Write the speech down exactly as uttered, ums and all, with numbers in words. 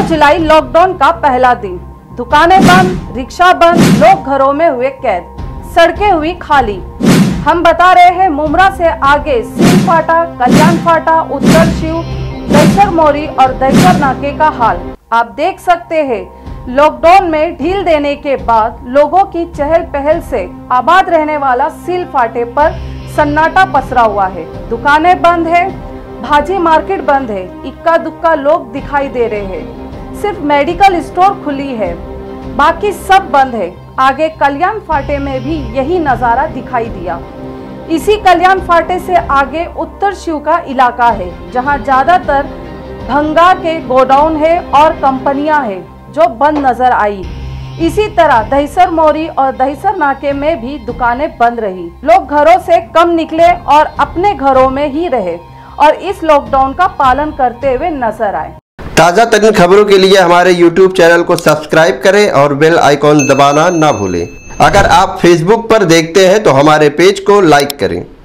नौ जुलाई lockdown का पहला दिन, दुकानें बंद, रिक्शा बंद, लोग घरों में हुए कैद, सड़कें हुई खाली। हम बता रहे हैं मुमरा से आगे सिल फाटा, कल्याण फाटा, उत्तर शिव, दहिसर मोरी और दहर नाके का हाल। आप देख सकते हैं लॉकडाउन में ढील देने के बाद लोगों की चहल पहल से आबाद रहने वाला सिल फाटे पर सन्नाटा पसरा हुआ है। दुकानें बंद है, भाजी मार्केट बंद है, इक्का दुक्का लोग दिखाई दे रहे हैं, सिर्फ मेडिकल स्टोर खुली है, बाकी सब बंद है। आगे कल्याण फाटे में भी यही नज़ारा दिखाई दिया। इसी कल्याण फाटे से आगे उत्तर शिव का इलाका है, जहां ज़्यादातर भंगा के गोडाउन है और कंपनियां है जो बंद नजर आई। इसी तरह दहिसर मोरी और दहिसर नाके में भी दुकानें बंद रही, लोग घरों से कम निकले और अपने घरों में ही रहे और इस लॉकडाउन का पालन करते हुए नजर आए। ताज़ा तरीन खबरों के लिए हमारे यूट्यूब चैनल को सब्सक्राइब करें और बेल आइकॉन दबाना ना भूलें। अगर आप फेसबुक पर देखते हैं तो हमारे पेज को लाइक करें।